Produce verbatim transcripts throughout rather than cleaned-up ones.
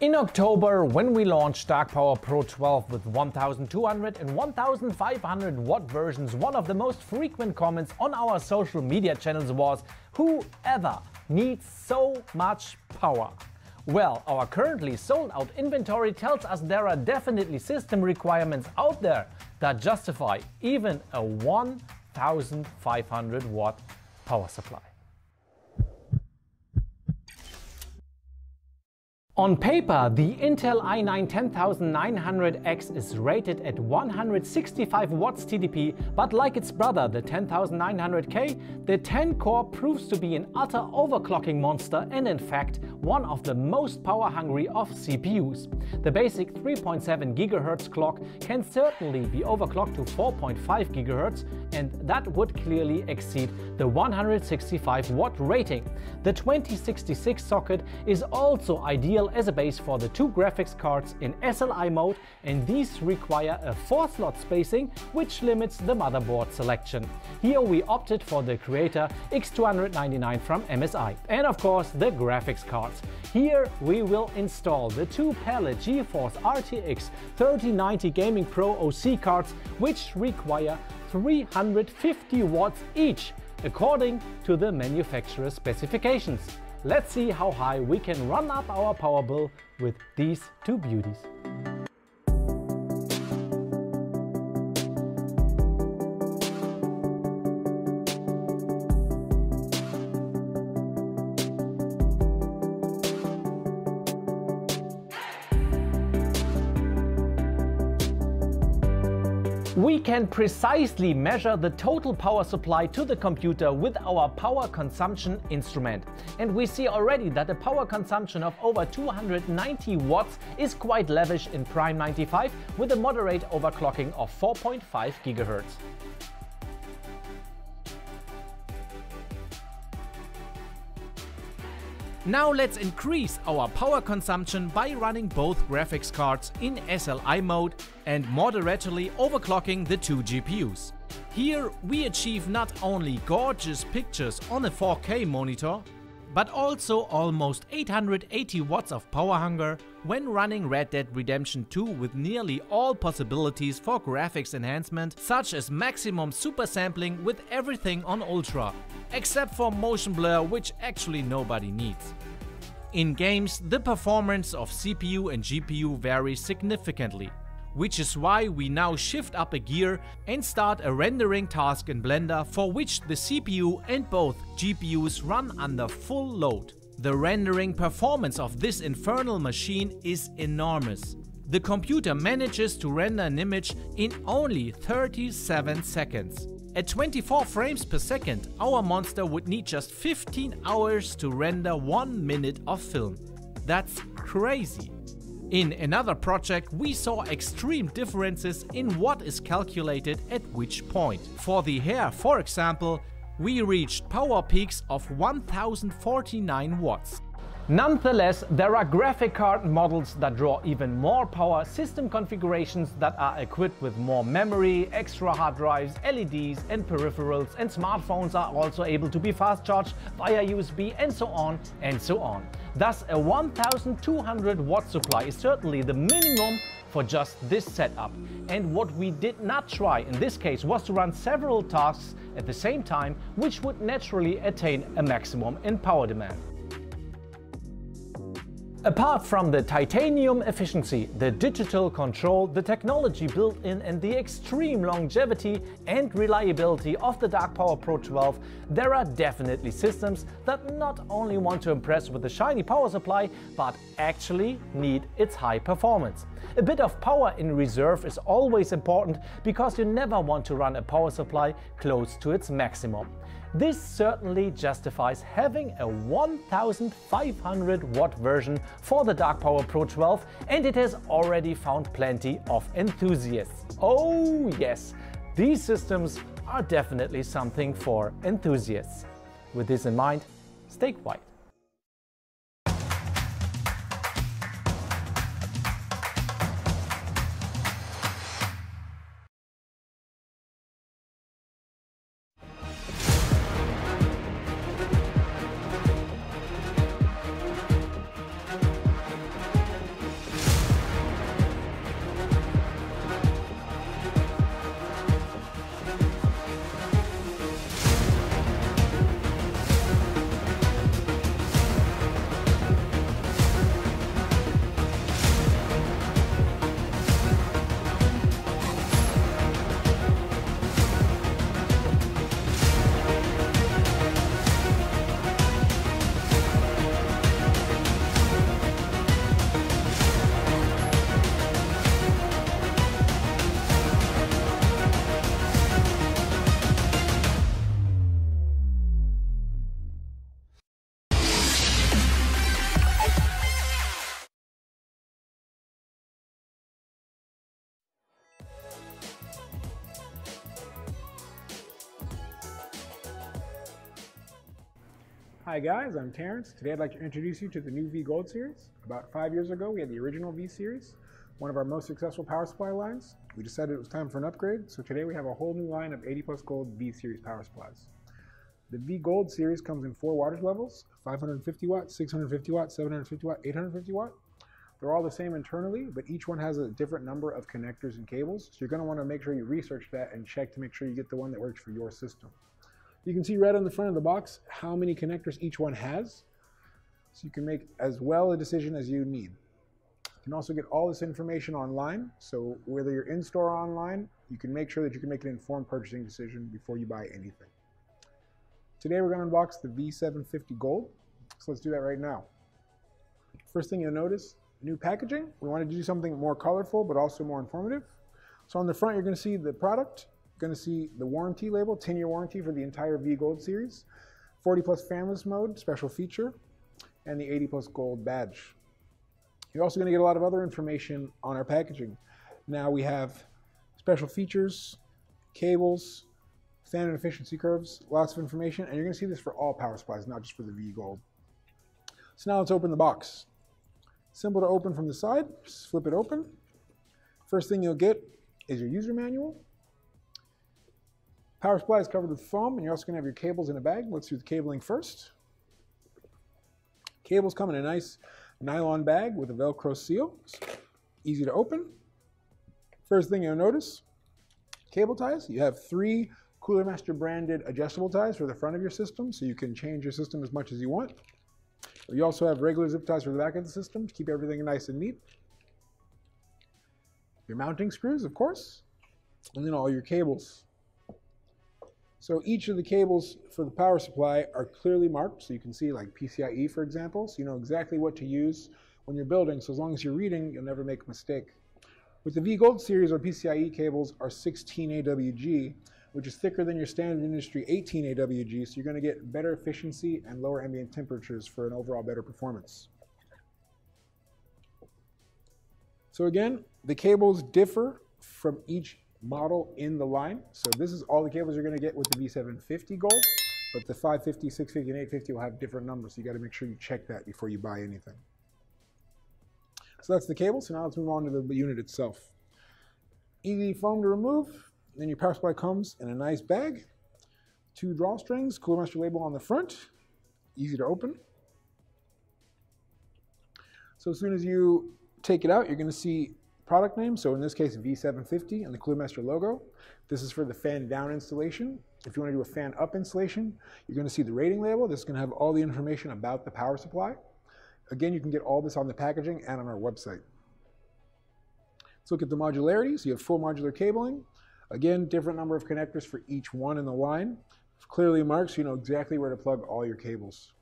In October, when we launched Dark Power Pro twelve with one thousand two hundred and one thousand five hundred watt versions, one of the most frequent comments on our social media channels was, "Whoever needs so much power?" Well, our currently sold out inventory tells us there are definitely system requirements out there that justify even a one thousand five hundred watt power supply. On paper, the Intel i nine ten thousand nine hundred X is rated at one hundred sixty-five watts T D P, but like its brother, the ten thousand nine hundred K, the ten core proves to be an utter overclocking monster and in fact one of the most power-hungry of C P Us. The basic three point seven gigahertz clock can certainly be overclocked to four point five gigahertz, and that would clearly exceed the one hundred sixty-five watt rating. The twenty sixty-six socket is also ideal as a base for the two graphics cards in S L I mode, and these require a four slot spacing, which limits the motherboard selection. Here we opted for the Creator X two ninety-nine from M S I, and of course the graphics cards. Here we will install the two Palit GeForce R T X thirty ninety Gaming Pro O C cards, which require three hundred fifty watts each, according to the manufacturer's specifications. Let's see how high we can run up our power bill with these two beauties. We can precisely measure the total power supply to the computer with our power consumption instrument. And we see already that a power consumption of over two hundred ninety watts is quite lavish in Prime ninety-five with a moderate overclocking of four point five gigahertz. Now let's increase our power consumption by running both graphics cards in S L I mode and moderately overclocking the two G P Us. Here we achieve not only gorgeous pictures on a four K monitor, but also almost eight hundred eighty watts of power hunger when running Red Dead Redemption two with nearly all possibilities for graphics enhancement, such as maximum super sampling with everything on ultra. Except for motion blur, which actually nobody needs. In games, the performance of C P U and G P U varies significantly, which is why we now shift up a gear and start a rendering task in Blender for which the C P U and both G P Us run under full load. The rendering performance of this infernal machine is enormous. The computer manages to render an image in only thirty-seven seconds. At twenty-four frames per second, our monster would need just fifteen hours to render one minute of film. That's crazy! In another project, we saw extreme differences in what is calculated at which point. For the hair, for example, we reached power peaks of one thousand forty-nine watts. Nonetheless, there are graphic card models that draw even more power, system configurations that are equipped with more memory, extra hard drives, L E Ds and peripherals, and smartphones are also able to be fast charged via U S B and so on and so on. Thus, a one thousand two hundred watt supply is certainly the minimum for just this setup. And what we did not try in this case was to run several tasks at the same time, which would naturally attain a maximum in power demand. Apart from the titanium efficiency, the digital control, the technology built-in and the extreme longevity and reliability of the Dark Power Pro twelve, there are definitely systems that not only want to impress with the shiny power supply, but actually need its high performance. A bit of power in reserve is always important because you never want to run a power supply close to its maximum. This certainly justifies having a one thousand five hundred watt version for the Dark Power Pro twelve, and it has already found plenty of enthusiasts. Oh yes, these systems are definitely something for enthusiasts. With this in mind, stay quiet. Hi guys, I'm Terrence. Today I'd like to introduce you to the new V Gold series. About five years ago we had the original V series, one of our most successful power supply lines. We decided it was time for an upgrade, so today we have a whole new line of eighty plus Gold V series power supplies. The V Gold series comes in four wattage levels, five hundred fifty watt, six hundred fifty watt, seven hundred fifty watt, eight hundred fifty watt. They're all the same internally, but each one has a different number of connectors and cables, so you're going to want to make sure you research that and check to make sure you get the one that works for your system. You can see right on the front of the box how many connectors each one has, so you can make as well a decision as you need. You can also get all this information online, so whether you're in-store or online, you can make sure that you can make an informed purchasing decision before you buy anything. Today we're going to unbox the V seven fifty Gold, so let's do that right now. First thing you'll notice, new packaging. We wanted to do something more colorful but also more informative. So on the front you're going to see the product. Going to see the warranty label, ten year warranty for the entire V Gold series, forty plus fanless mode, special feature, and the eighty plus Gold badge. You're also going to get a lot of other information on our packaging. Now we have special features, cables, standard efficiency curves, lots of information, and you're going to see this for all power supplies, not just for the V Gold. So now let's open the box. Simple to open from the side, just flip it open. First thing you'll get is your user manual. Power supply is covered with foam, and you're also going to have your cables in a bag. Let's do the cabling first. Cables come in a nice nylon bag with a Velcro seal. It's easy to open. First thing you'll notice, cable ties. You have three Cooler Master branded adjustable ties for the front of your system, so you can change your system as much as you want. You also have regular zip ties for the back of the system to keep everything nice and neat. Your mounting screws, of course, and then all your cables. So each of the cables for the power supply are clearly marked, so you can see, like P C I E for example, so you know exactly what to use when you're building, so as long as you're reading, you'll never make a mistake. With the V Gold series, our P C I E cables are sixteen A W G, which is thicker than your standard industry eighteen A W G, so you're going to get better efficiency and lower ambient temperatures for an overall better performance. So again, the cables differ from each model in the line. So this is all the cables you're going to get with the V seven fifty Gold, but the five fifty, six fifty, and eight fifty will have different numbers, so you got to make sure you check that before you buy anything. So that's the cable, so now let's move on to the unit itself. Easy foam to remove, then your power supply comes in a nice bag, two drawstrings, Cooler Master label on the front, easy to open. So as soon as you take it out, you're going to see product name, so in this case V seven fifty and the Cooler Master logo. This is for the fan down installation. If you want to do a fan up installation, you're going to see the rating label. This is going to have all the information about the power supply. Again, you can get all this on the packaging and on our website. Let's look at the modularity. So you have full modular cabling. Again, different number of connectors for each one in the line. It's clearly marked so you know exactly where to plug all your cables.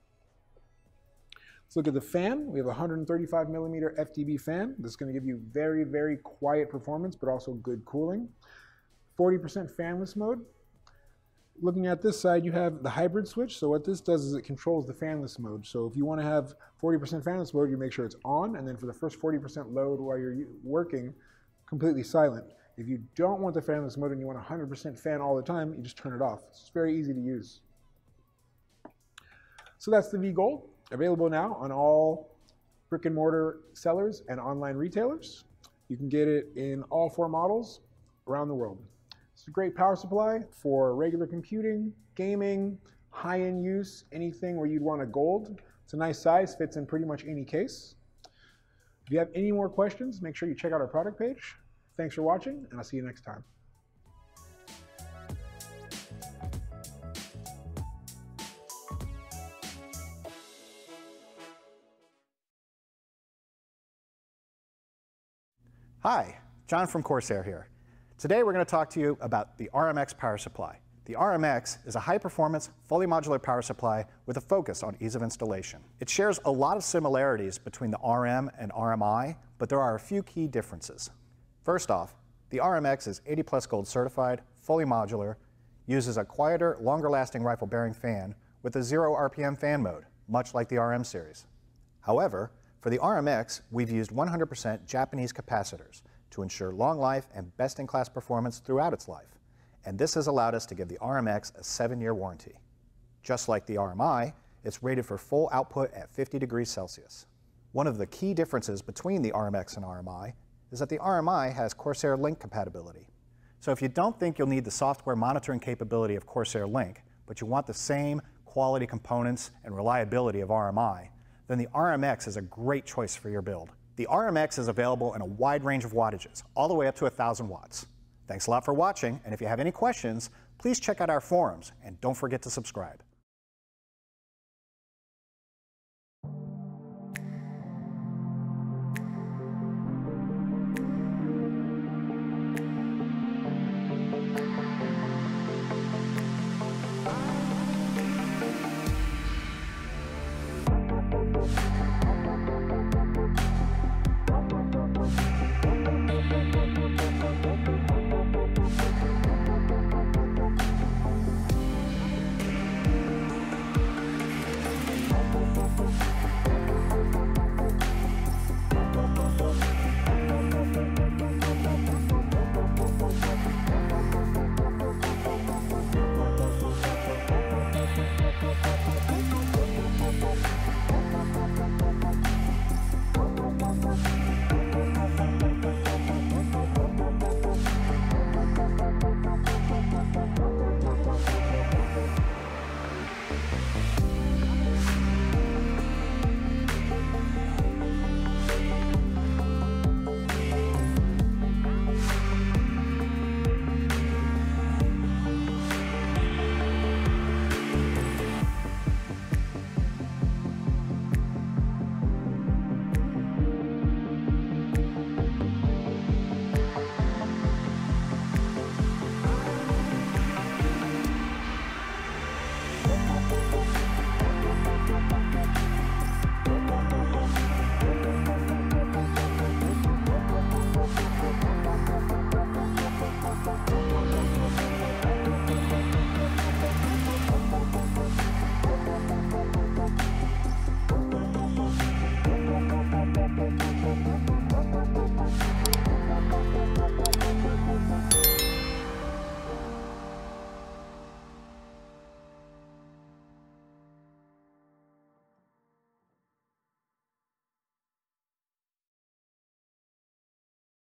Let's look at the fan. We have a one hundred thirty-five millimeter F D B fan. This is going to give you very, very quiet performance, but also good cooling. forty percent fanless mode. Looking at this side, you have the hybrid switch. So what this does is it controls the fanless mode. So if you want to have forty percent fanless mode, you make sure it's on, and then for the first forty percent load while you're working, completely silent. If you don't want the fanless mode and you want one hundred percent fan all the time, you just turn it off. It's very easy to use. So that's the V Gold. Available now on all brick and mortar sellers and online retailers. You can get it in all four models around the world. It's a great power supply for regular computing, gaming, high-end use, anything where you'd want a Gold. It's a nice size, fits in pretty much any case. If you have any more questions, make sure you check out our product page. Thanks for watching, and I'll see you next time. Hi, John from Corsair here. Today we're going to talk to you about the R M X power supply. The R M X is a high-performance, fully modular power supply with a focus on ease of installation. It shares a lot of similarities between the R M and R M I, but there are a few key differences. First off, the R M X is eighty plus Gold certified, fully modular, uses a quieter, longer-lasting rifle bearing fan with a zero R P M fan mode, much like the R M series. However, for the R M X, we've used one hundred percent Japanese capacitors to ensure long life and best-in-class performance throughout its life, and this has allowed us to give the R M X a seven year warranty. Just like the R M I, It's rated for full output at fifty degrees Celsius. One of the key differences between the R M X and R M I is that the R M I has Corsair Link compatibility. So if you don't think you'll need the software monitoring capability of Corsair Link, but you want the same quality components and reliability of R M I, then the R M X is a great choice for your build. The R M X is available in a wide range of wattages, all the way up to one thousand watts. Thanks a lot for watching, and if you have any questions, please check out our forums, and don't forget to subscribe.